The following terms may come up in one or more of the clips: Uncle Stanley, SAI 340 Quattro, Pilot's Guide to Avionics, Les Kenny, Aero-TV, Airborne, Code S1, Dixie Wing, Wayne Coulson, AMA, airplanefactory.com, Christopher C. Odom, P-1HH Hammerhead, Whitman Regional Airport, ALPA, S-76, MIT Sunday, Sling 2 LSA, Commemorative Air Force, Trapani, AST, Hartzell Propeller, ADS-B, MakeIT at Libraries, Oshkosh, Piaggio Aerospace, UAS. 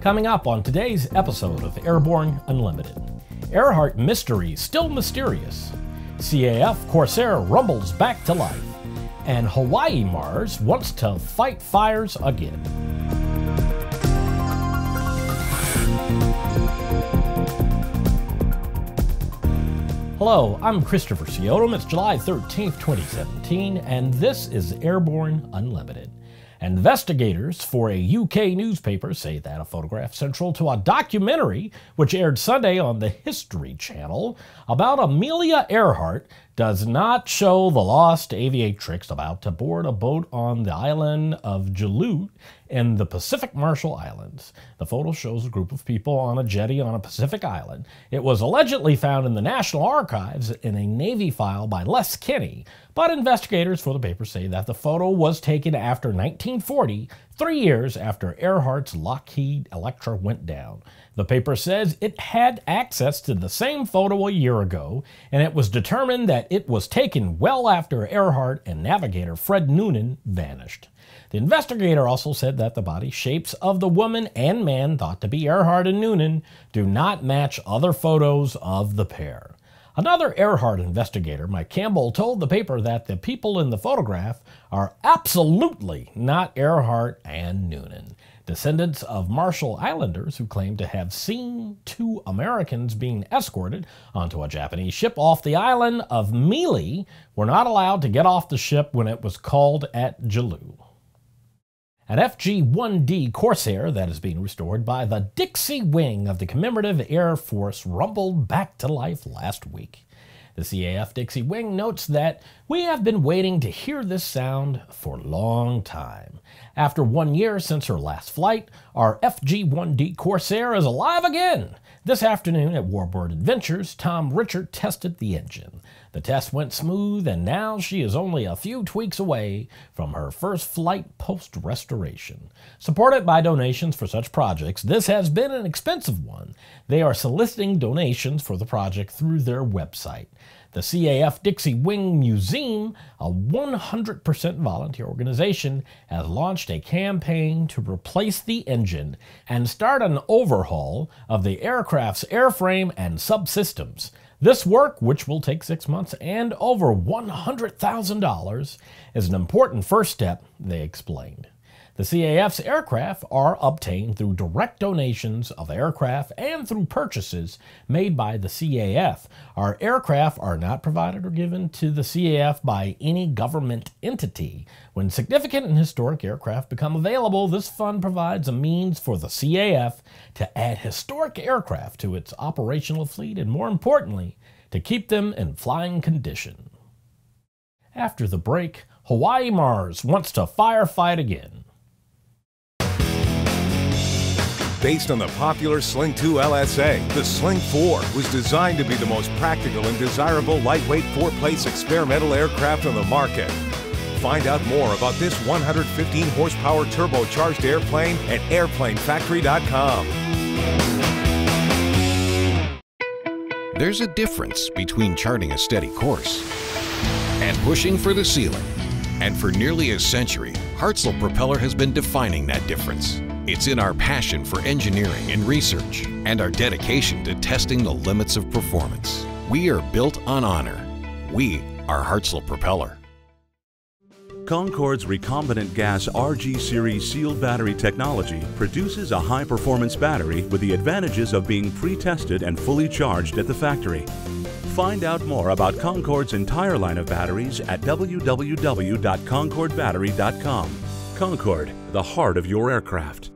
Coming up on today's episode of Airborne Unlimited, Earhart mystery still mysterious, CAF Corsair rumbles back to life, and Hawaii Mars wants to fight fires again. Hello, I'm Christopher C. Odom. It's July 13th, 2017, and this is Airborne Unlimited. Investigators for a UK newspaper say that a photograph central to a documentary, which aired Sunday on the History Channel, about Amelia Earhart does not show the lost aviatrix about to board a boat on the island of Jaluit in the Pacific Marshall Islands. The photo shows a group of people on a jetty on a Pacific island. It was allegedly found in the National Archives in a Navy file by Les Kenny, but investigators for the paper say that the photo was taken after 1940, 3 years after Earhart's Lockheed Electra went down. The paper says it had access to the same photo a year ago, and it was determined that it was taken well after Earhart and navigator Fred Noonan vanished. The investigator also said that the body shapes of the woman and man thought to be Earhart and Noonan do not match other photos of the pair. Another Earhart investigator, Mike Campbell, told the paper that the people in the photograph are absolutely not Earhart and Noonan. Descendants of Marshall Islanders who claim to have seen two Americans being escorted onto a Japanese ship off the island of Mili were not allowed to get off the ship when it was called at Jaluit. An FG-1D Corsair that is being restored by the Dixie Wing of the Commemorative Air Force rumbled back to life last week. The CAF Dixie Wing notes that we have been waiting to hear this sound for a long time. After 1 year since her last flight, our FG-1D Corsair is alive again. This afternoon at Warbird Adventures, Tom Richard tested the engine. The test went smooth, and now she is only a few tweaks away from her first flight post-restoration. Supported by donations for such projects, this has been an expensive one. They are soliciting donations for the project through their website. The CAF Dixie Wing Museum, a 100% volunteer organization, has launched a campaign to replace the engine and start an overhaul of the aircraft's airframe and subsystems. This work, which will take 6 months and over $100,000, is an important first step, they explained. The CAF's aircraft are obtained through direct donations of aircraft and through purchases made by the CAF. Our aircraft are not provided or given to the CAF by any government entity. When significant and historic aircraft become available, this fund provides a means for the CAF to add historic aircraft to its operational fleet and, more importantly, to keep them in flying condition. After the break, Hawaii Mars wants to firefight again. Based on the popular Sling 2 LSA, the Sling 4 was designed to be the most practical and desirable lightweight four-place experimental aircraft on the market. Find out more about this 115-horsepower turbocharged airplane at airplanefactory.com. There's a difference between charting a steady course and pushing for the ceiling. And for nearly a century, Hartzell Propeller has been defining that difference. It's in our passion for engineering and research and our dedication to testing the limits of performance. We are built on honor. We are Hartzell Propeller. Concorde's recombinant gas RG series sealed battery technology produces a high-performance battery with the advantages of being pre-tested and fully charged at the factory. Find out more about Concorde's entire line of batteries at www.concordbattery.com. Concorde, the heart of your aircraft.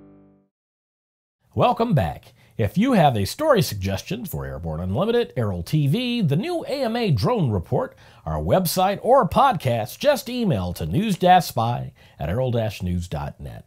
Welcome back. If you have a story suggestion for Airborne Unlimited, Aero-TV, the new AMA Drone Report, our website, or podcast, just email to news-spy@aero-news.net.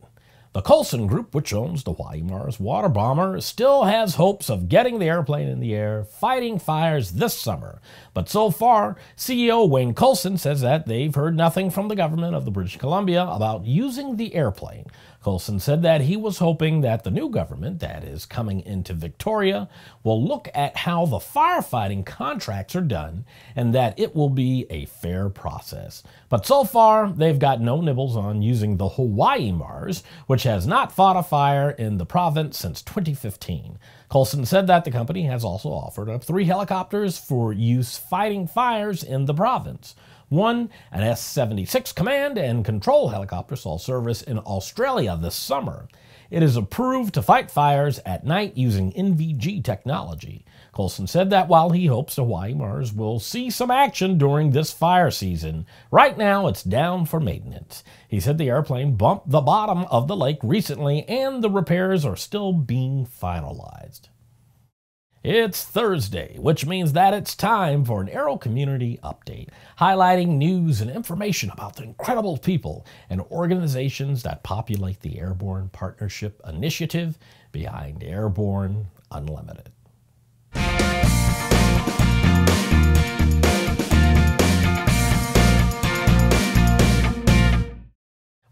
The Coulson Group, which owns the Hawaii Mars water bomber, still has hopes of getting the airplane in the air, fighting fires this summer. But so far, CEO Wayne Coulson says that they've heard nothing from the government of the British Columbia about using the airplane. Coulson said that he was hoping that the new government that is coming into Victoria will look at how the firefighting contracts are done and that it will be a fair process. But so far, they've got no nibbles on using the Hawaii Mars, which which has not fought a fire in the province since 2015. Coulson said that the company has also offered up 3 helicopters for use fighting fires in the province. One, an S-76 command and control helicopter, saw service in Australia this summer. It is approved to fight fires at night using NVG technology. Coulson said that while he hopes Hawaii Mars will see some action during this fire season, right now it's down for maintenance. He said the airplane bumped the bottom of the lake recently and the repairs are still being finalized. It's Thursday, which means that it's time for an Aero Community Update, highlighting news and information about the incredible people and organizations that populate the Airborne Partnership Initiative behind Airborne Unlimited.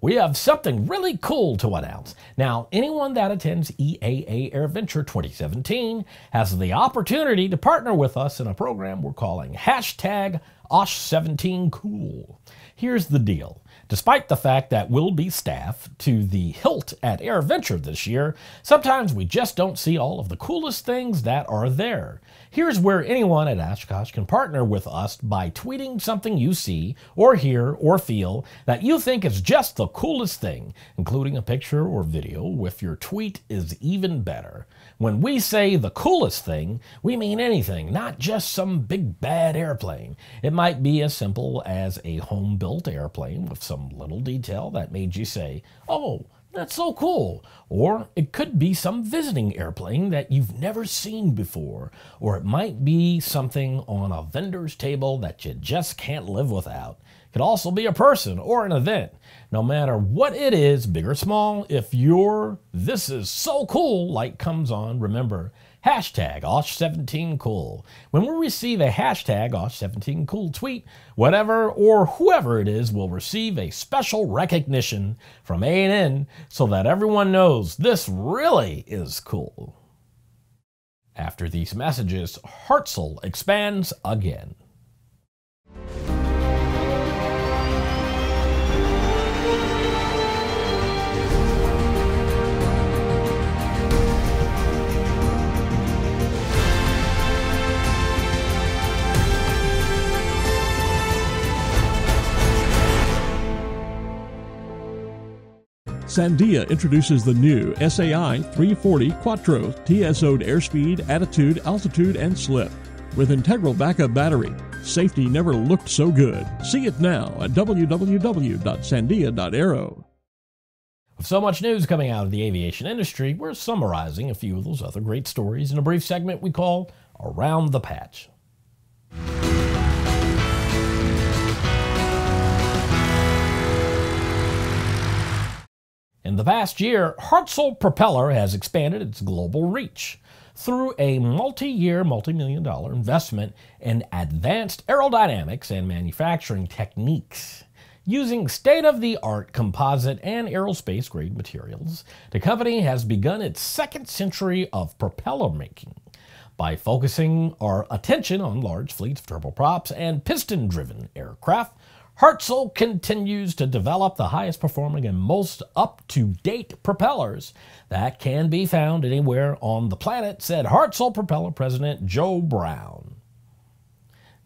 We have something really cool to announce. Now, anyone that attends EAA AirVenture 2017 has the opportunity to partner with us in a program we're calling #OSH17COOL. Here's the deal. Despite the fact that we'll be staffed to the hilt at AirVenture this year, sometimes we just don't see all of the coolest things that are there. Here's where anyone at Oshkosh can partner with us by tweeting something you see or hear or feel that you think is just the coolest thing, including a picture or video if your tweet is even better. When we say the coolest thing, we mean anything, not just some big bad airplane. It might be as simple as a home-built airplane with some little detail that made you say, "Oh, that's so cool." Or it could be some visiting airplane that you've never seen before. Or it might be something on a vendor's table that you just can't live without. It could also be a person or an event. No matter what it is, big or small, if your "this is so cool" light comes on, remember, #OSH17COOL. When we receive a #OSH17COOL tweet, whatever or whoever it is will receive a special recognition from A&N so that everyone knows this really is cool. After these messages, Hartzell expands again. Sandia introduces the new SAI 340 Quattro TSO'd airspeed, attitude, altitude, and slip. With integral backup battery, safety never looked so good. See it now at www.sandia.aero. With so much news coming out of the aviation industry, we're summarizing a few of those other great stories in a brief segment we call Around the Patch. In the past year, Hartzell Propeller has expanded its global reach through a multi-year, multi-million-dollar investment in advanced aerodynamics and manufacturing techniques. Using state-of-the-art composite and aerospace-grade materials, the company has begun its second century of propeller making. By focusing our attention on large fleets of turboprops and piston-driven aircraft, Hartzell continues to develop the highest performing and most up-to-date propellers that can be found anywhere on the planet, said Hartzell Propeller President Joe Brown.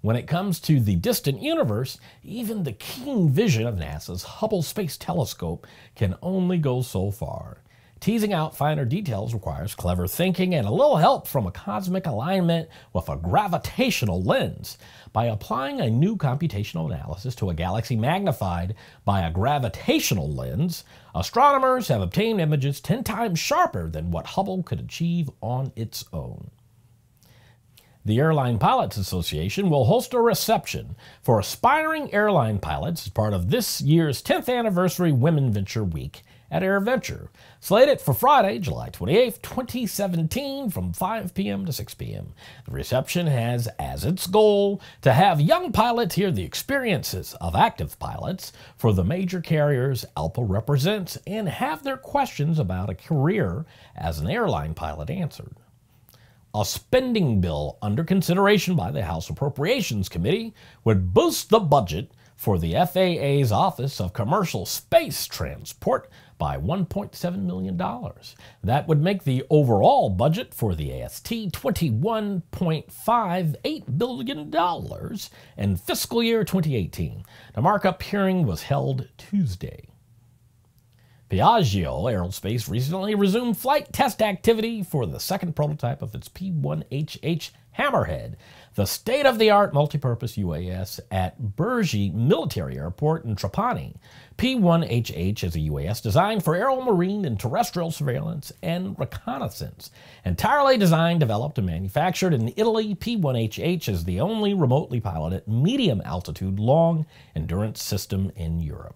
When it comes to the distant universe, even the keen vision of NASA's Hubble Space Telescope can only go so far. Teasing out finer details requires clever thinking and a little help from a cosmic alignment with a gravitational lens. By applying a new computational analysis to a galaxy magnified by a gravitational lens, astronomers have obtained images 10 times sharper than what Hubble could achieve on its own. The Airline Pilots Association will host a reception for aspiring airline pilots as part of this year's 10th Anniversary Women Venture Week at AirVenture, slated for Friday, July 28, 2017, from 5 p.m. to 6 p.m. The reception has as its goal to have young pilots hear the experiences of active pilots for the major carriers ALPA represents and have their questions about a career as an airline pilot answered. A spending bill under consideration by the House Appropriations Committee would boost the budget for the FAA's Office of Commercial Space Transport by $1.7 million. That would make the overall budget for the AST $21.58 billion in fiscal year 2018. The markup hearing was held Tuesday. Piaggio Aerospace recently resumed flight test activity for the second prototype of its P-1HH Hammerhead, the state-of-the-art multipurpose UAS at Burji Military Airport in Trapani. P-1HH is a UAS designed for aerial, marine, and terrestrial surveillance and reconnaissance. Entirely designed, developed, and manufactured in Italy, P-1HH is the only remotely piloted medium-altitude long-endurance system in Europe.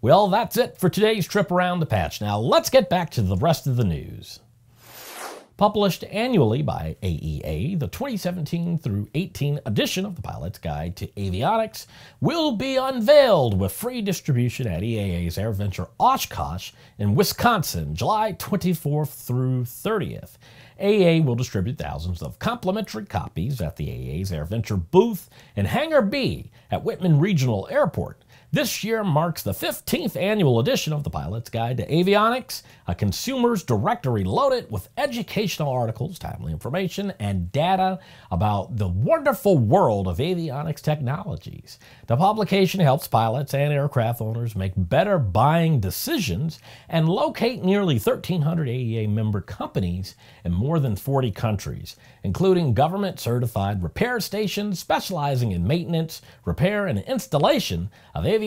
Well, that's it for today's trip around the patch. Now let's get back to the rest of the news. Published annually by AEA, the 2017 through 18 edition of the Pilot's Guide to Avionics will be unveiled with free distribution at EAA's AirVenture Oshkosh in Wisconsin, July 24th through 30th. AEA will distribute thousands of complimentary copies at the AEA's AirVenture booth in Hangar B at Whitman Regional Airport. This year marks the 15th annual edition of the Pilot's Guide to Avionics, a consumer's directory loaded with educational articles, timely information, and data about the wonderful world of avionics technologies. The publication helps pilots and aircraft owners make better buying decisions and locate nearly 1,300 AEA member companies in more than 40 countries, including government-certified repair stations specializing in maintenance, repair, and installation of avionics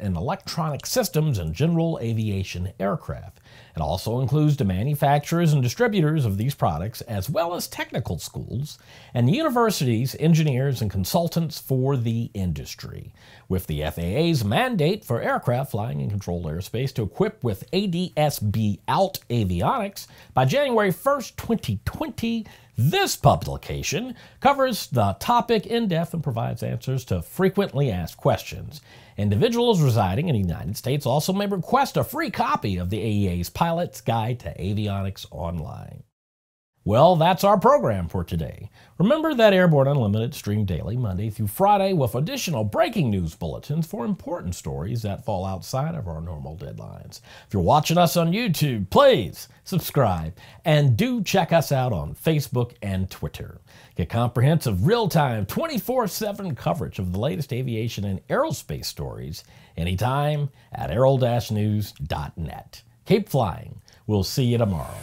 and electronic systems and general aviation aircraft. It also includes the manufacturers and distributors of these products, as well as technical schools and universities, engineers, and consultants for the industry. With the FAA's mandate for aircraft flying in controlled airspace to equip with ADS-B out avionics by January 1st, 2020, this publication covers the topic in depth and provides answers to frequently asked questions. Individuals residing in the United States also may request a free copy of the AEA's Pilot's Guide to Avionics online. Well, that's our program for today. Remember that Airborne Unlimited streamed daily Monday through Friday with additional breaking news bulletins for important stories that fall outside of our normal deadlines. If you're watching us on YouTube, please subscribe and do check us out on Facebook and Twitter. Get comprehensive real-time 24/7 coverage of the latest aviation and aerospace stories anytime at aero-news.net. Keep flying. We'll see you tomorrow.